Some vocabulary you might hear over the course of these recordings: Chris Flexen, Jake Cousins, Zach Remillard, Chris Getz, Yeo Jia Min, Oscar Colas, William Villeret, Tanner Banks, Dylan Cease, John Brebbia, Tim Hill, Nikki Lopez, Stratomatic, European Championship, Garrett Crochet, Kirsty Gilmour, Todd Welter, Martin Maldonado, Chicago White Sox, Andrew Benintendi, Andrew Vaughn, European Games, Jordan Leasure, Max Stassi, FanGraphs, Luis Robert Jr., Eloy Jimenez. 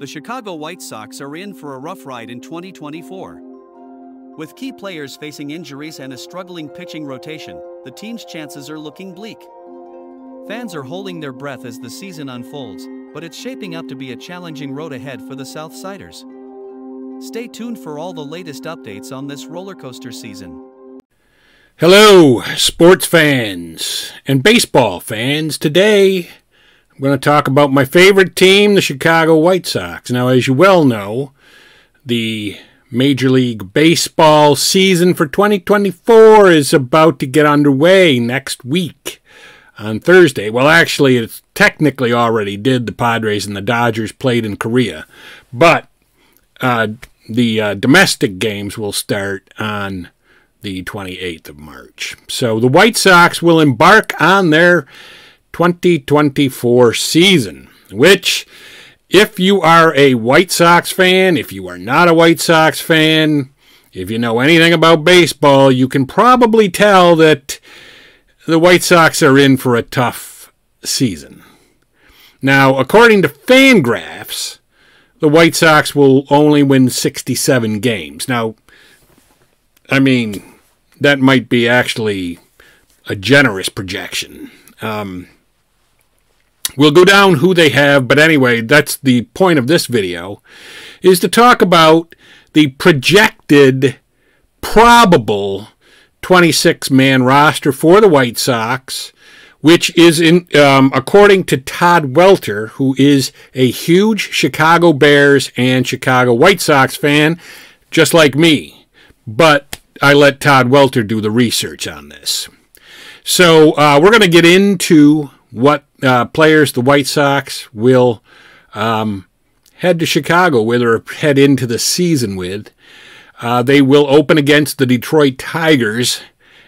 The Chicago White Sox are in for a rough ride in 2024. With key players facing injuries and a struggling pitching rotation, the team's chances are looking bleak. Fans are holding their breath as the season unfolds, but it's shaping up to be a challenging road ahead for the South Siders. Stay tuned for all the latest updates on this rollercoaster season. Hello, sports fans and baseball fans. Today, I'm going to talk about my favorite team, the Chicago White Sox. Now, as you well know, the Major League Baseball season for 2024 is about to get underway next week on Thursday. Well, actually, it's technically already did. The Padres and the Dodgers played in Korea. But the domestic games will start on the 28th of March. So the White Sox will embark on their 2024 season, which, if you are a White Sox fan, if you are not a White Sox fan, if you know anything about baseball, you can probably tell that the White Sox are in for a tough season. Now, according to FanGraphs, the White Sox will only win 67 games. Now, I mean, that might be actually a generous projection. We'll go down who they have, but anyway, that's the point of this video, is to talk about the projected probable 26-man roster for the White Sox, which is, according to Todd Welter, who is a huge Chicago Bears and Chicago White Sox fan, just like me. But I let Todd Welter do the research on this. So we're going to get into what players the White Sox will head to Chicago with or head into the season with. They will open against the Detroit Tigers,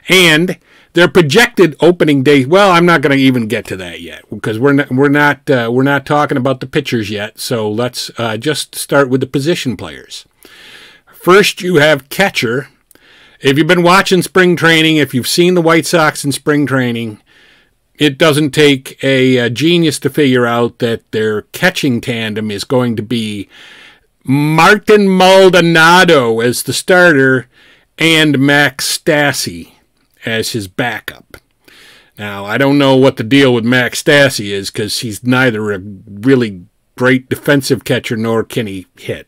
and their projected opening day. Well, I'm not going to even get to that yet because we're not talking about the pitchers yet. So let's just start with the position players. First, you have catcher. If you've been watching spring training, if you've seen the White Sox in spring training, it doesn't take a genius to figure out that their catching tandem is going to be Martin Maldonado as the starter and Max Stassi as his backup. Now, I don't know what the deal with Max Stassi is because he's neither a really great defensive catcher nor can he hit.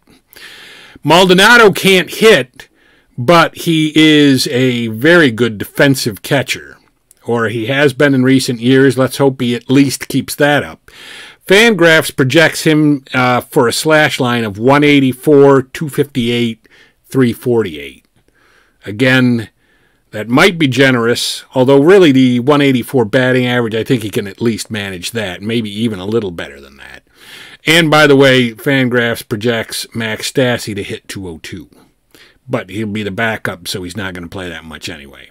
Maldonado can't hit, but he is a very good defensive catcher, or he has been in recent years. Let's hope he at least keeps that up. FanGraphs projects him for a slash line of 184, 258, 348. Again, that might be generous, although really the 184 batting average, I think he can at least manage that, maybe even a little better than that. And by the way, FanGraphs projects Max Stassi to hit 202. But he'll be the backup, so he's not going to play that much anyway.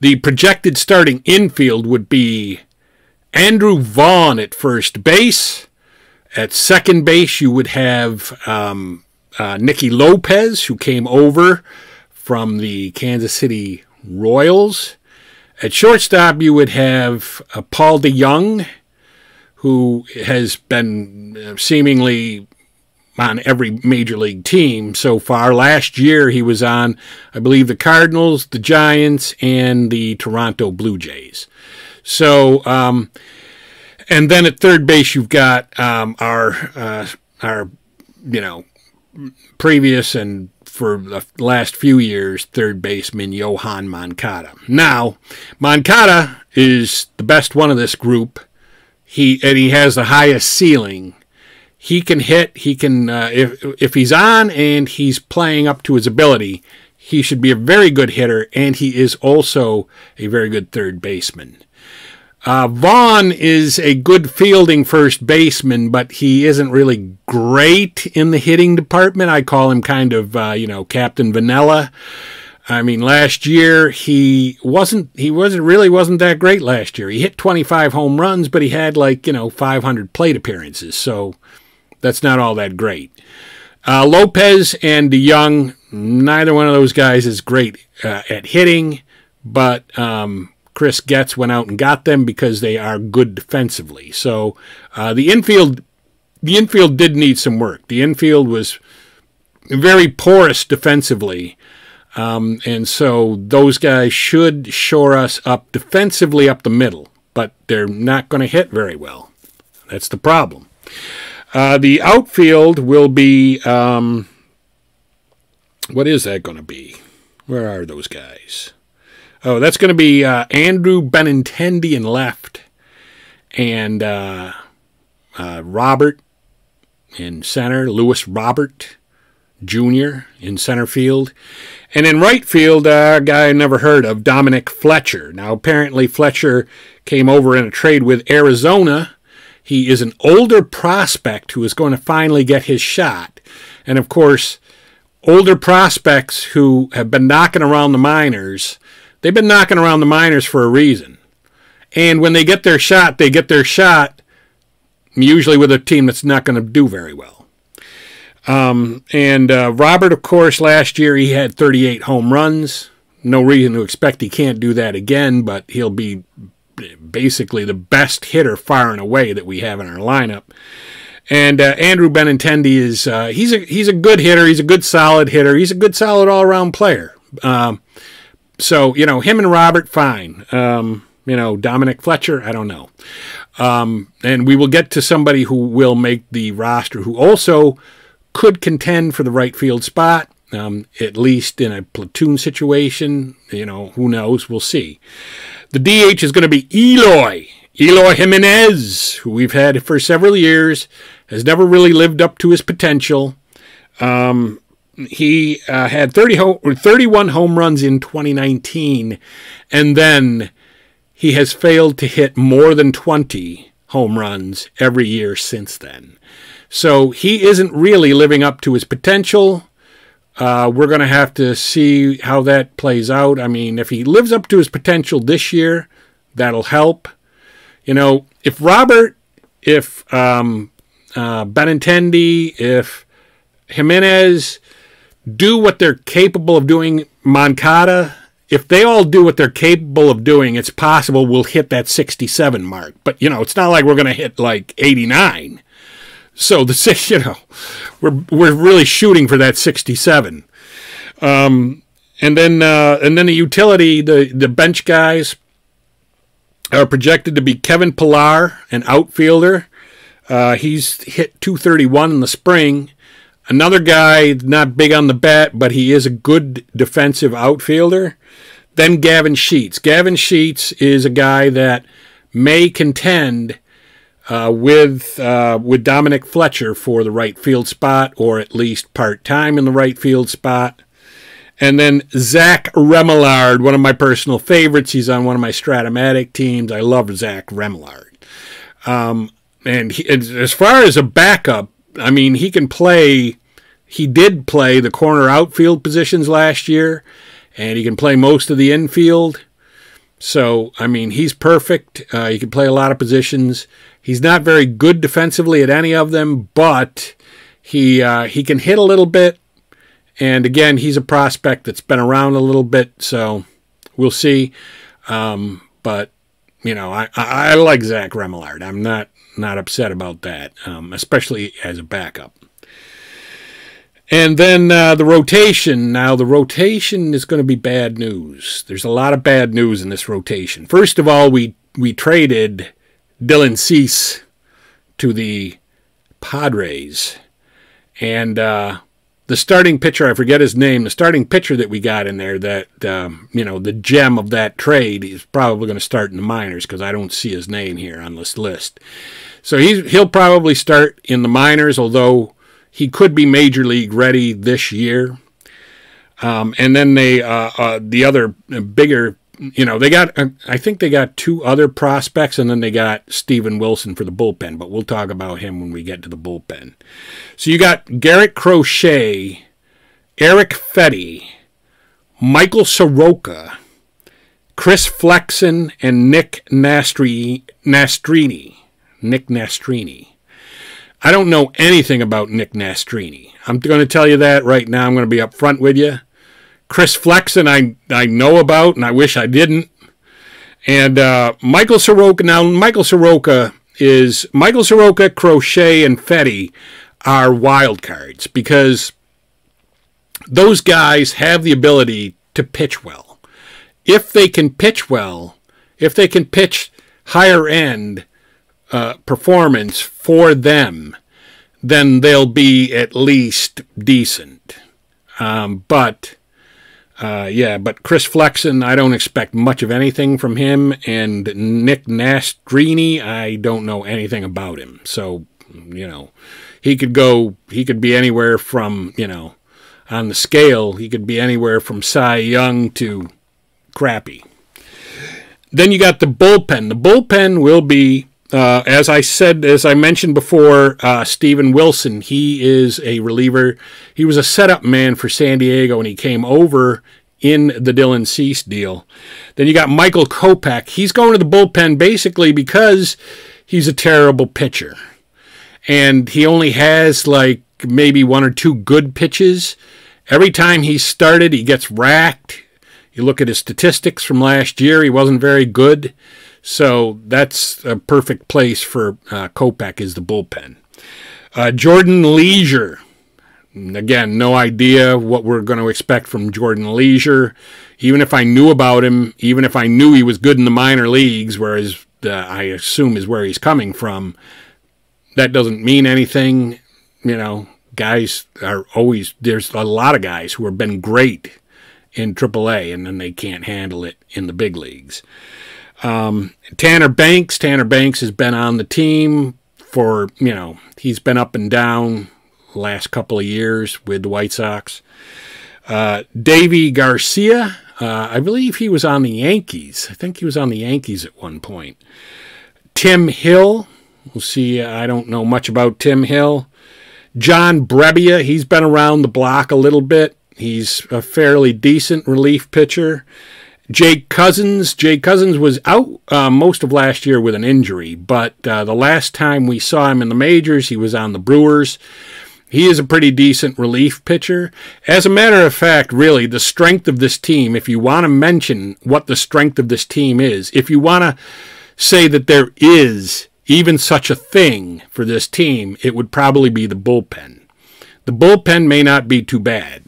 The projected starting infield would be Andrew Vaughn at first base. At second base, you would have Nikki Lopez, who came over from the Kansas City Royals. At shortstop, you would have Paul DeYoung, who has been seemingly on every major league team so far. Last year he was on, I believe, the Cardinals, the Giants, and the Toronto Blue Jays. So, and then at third base you've got our previous and for the last few years third baseman Yoan Moncada. Now, Moncada is the best one of this group. He has the highest ceiling. He can hit. He can if he's on and he's playing up to his ability, he should be a very good hitter, and he is also a very good third baseman. Vaughn is a good fielding first baseman, but he isn't really great in the hitting department. I call him kind of Captain Vanilla. I mean, last year he really wasn't that great last year. He hit 25 home runs, but he had 500 plate appearances. So that's not all that great. Lopez and DeYoung, neither one of those guys is great at hitting, but Chris Getz went out and got them because they are good defensively. So the infield the infield did need some work. The infield was very porous defensively. And so those guys should shore us up defensively up the middle, but they're not going to hit very well. That's the problem. The outfield will be, what is that going to be? Where are those guys? Oh, that's going to be Andrew Benintendi in left, and Robert in center, Luis Robert Jr. in center field. And in right field, a guy I never heard of, Dominic Fletcher. Now, apparently Fletcher came over in a trade with Arizona. He is an older prospect who is going to finally get his shot. And, of course, older prospects who have been knocking around the minors, they've been knocking around the minors for a reason. And when they get their shot, they get their shot, usually with a team that's not going to do very well. Robert, of course, last year he had 38 home runs. No reason to expect he can't do that again, but he'll be basically the best hitter far and away that we have in our lineup. And Andrew Benintendi is he's a good hitter. He's a good solid hitter. He's a good solid all-around player. So, you know, him and Robert, fine. You know, Dominic Fletcher, I don't know. And we will get to somebody who will make the roster, who also could contend for the right field spot, at least in a platoon situation. You know, who knows? We'll see. The DH is going to be Eloy Jimenez, who we've had for several years, has never really lived up to his potential. He had 31 home runs in 2019, and then he has failed to hit more than 20 home runs every year since then. So he isn't really living up to his potential. We're going to have to see how that plays out. I mean, if he lives up to his potential this year, that'll help. You know, if Robert, if Benintendi, if Jimenez do what they're capable of doing, Moncada, if they all do what they're capable of doing, it's possible we'll hit that 67 mark. But, you know, it's not like we're going to hit like 89. So the we're really shooting for that 67, and then the utility, the bench guys are projected to be Kevin Pillar, an outfielder. He's hit 231 in the spring. Another guy not big on the bat, but he is a good defensive outfielder. Then Gavin Sheets. Gavin Sheets is a guy that may contend with Dominic Fletcher for the right field spot, or at least part-time in the right field spot. And then Zach Remillard, one of my personal favorites. He's on one of my Stratomatic teams. I love Zach Remillard. As far as a backup, I mean, he can play. He did play the corner outfield positions last year, and he can play most of the infield. So, I mean, he's perfect. He can play a lot of positions. He's not very good defensively at any of them, but he can hit a little bit. And, again, he's a prospect that's been around a little bit, so we'll see. But, you know, I like Zach Remillard. I'm not upset about that, especially as a backup. And then the rotation. Now, the rotation is going to be bad news. There's a lot of bad news in this rotation. First of all, we traded Dylan Cease to the Padres. And the starting pitcher, I forget his name, the starting pitcher that we got in there, that, you know, the gem of that trade, is probably going to start in the minors, because I don't see his name here on this list. So he'll probably start in the minors, although he could be major league ready this year. And then they, the other bigger, you know, they got, I think they got two other prospects, and then they got Stephen Wilson for the bullpen, but we'll talk about him when we get to the bullpen. So you got Garrett Crochet, Eric Fetty, Michael Soroka, Chris Flexen, and Nick Nastrini. I don't know anything about Nick Nastrini. I'm going to tell you that right now. I'm going to be up front with you. Chris Flexen, I know about, and I wish I didn't. And Michael Soroka. Now, Michael Soroka is Michael Soroka, Crochet, and Fetty are wild cards because those guys have the ability to pitch well. If they can pitch well, if they can pitch higher end performance for them, then they'll be at least decent. But Chris Flexen, I don't expect much of anything from him. And Nick Nastrini, I don't know anything about him. So, you know, he could be anywhere from, you know, on the scale, he could be anywhere from Cy Young to crappy. Then you got the bullpen. The bullpen will be, as I mentioned before, Stephen Wilson. He is a reliever. He was a setup man for San Diego, and he came over in the Dylan Cease deal. Then you got Michael Kopech. He's going to the bullpen basically because he's a terrible pitcher, and he only has like maybe one or two good pitches. Every time he started, he gets racked. You look at his statistics from last year, he wasn't very good. So that's a perfect place for Kopech is the bullpen. Jordan Leasure. Again, no idea what we're going to expect from Jordan Leasure. Even if I knew about him, even if I knew he was good in the minor leagues, whereas I assume is where he's coming from, that doesn't mean anything. You know, guys are always, there's a lot of guys who have been great in AAA and then they can't handle it in the big leagues. Tanner Banks. Tanner Banks has been on the team for, you know, he's been up and down the last couple of years with the White Sox. Davey Garcia, I believe he was on the Yankees. I think he was on the Yankees at one point. Tim Hill. We'll see. I don't know much about Tim Hill. John Brebbia. He's been around the block a little bit. He's a fairly decent relief pitcher. Jake Cousins. Jake Cousins was out most of last year with an injury, but the last time we saw him in the majors, he was on the Brewers. He is a pretty decent relief pitcher. As a matter of fact, really, the strength of this team, if you want to mention what the strength of this team is, if you want to say that there is even such a thing for this team, it would probably be the bullpen. The bullpen may not be too bad.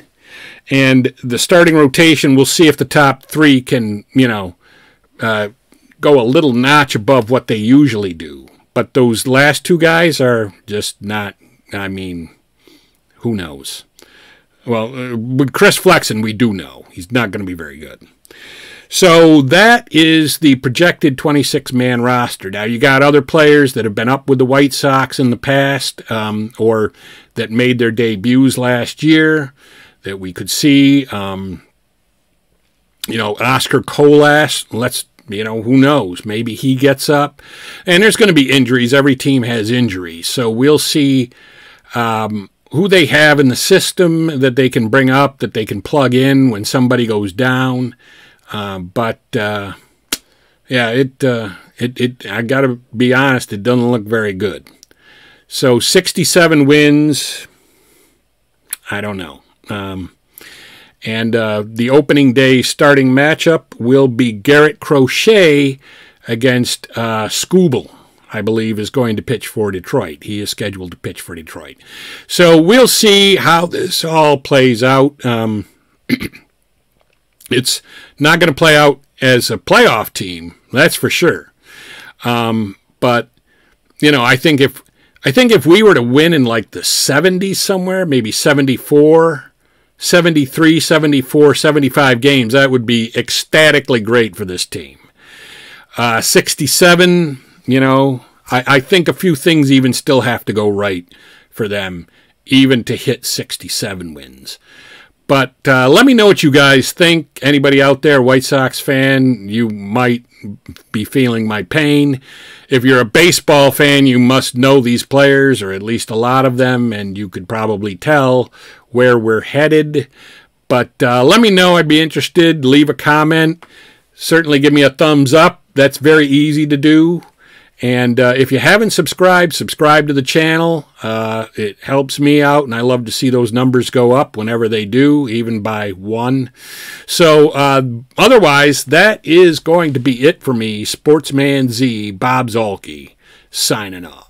And the starting rotation, we'll see if the top three can, you know, go a little notch above what they usually do. But those last two guys are just not, I mean, who knows? Well, with Chris Flexen, we do know. He's not going to be very good. So that is the projected 26-man roster. Now, you got other players that have been up with the White Sox in the past or that made their debuts last year that we could see. You know, Oscar Colas, let's, you know, who knows? Maybe he gets up. And there's going to be injuries. Every team has injuries. So we'll see who they have in the system that they can bring up, that they can plug in when somebody goes down. I got to be honest, it doesn't look very good. So 67 wins, I don't know. The opening day starting matchup will be Garrett Crochet against Scooble, I believe, is going to pitch for Detroit. He is scheduled to pitch for Detroit. So we'll see how this all plays out. It's not going to play out as a playoff team, that's for sure. But, you know, I think if we were to win in like the 70s somewhere, maybe 74, 73, 74, 75 games, that would be ecstatically great for this team. 67, you know, I think a few things even still have to go right for them, even to hit 67 wins. But let me know what you guys think. Anybody out there, White Sox fan, you might be feeling my pain. If you're a baseball fan, you must know these players, or at least a lot of them, and you could probably tell where we're headed. But let me know. I'd be interested. Leave a comment. Certainly give me a thumbs up. That's very easy to do. And if you haven't subscribed, subscribe to the channel. It helps me out, and I love to see those numbers go up whenever they do, even by one. So otherwise, that is going to be it for me, Sportsman Z, Bob Zolke, signing off.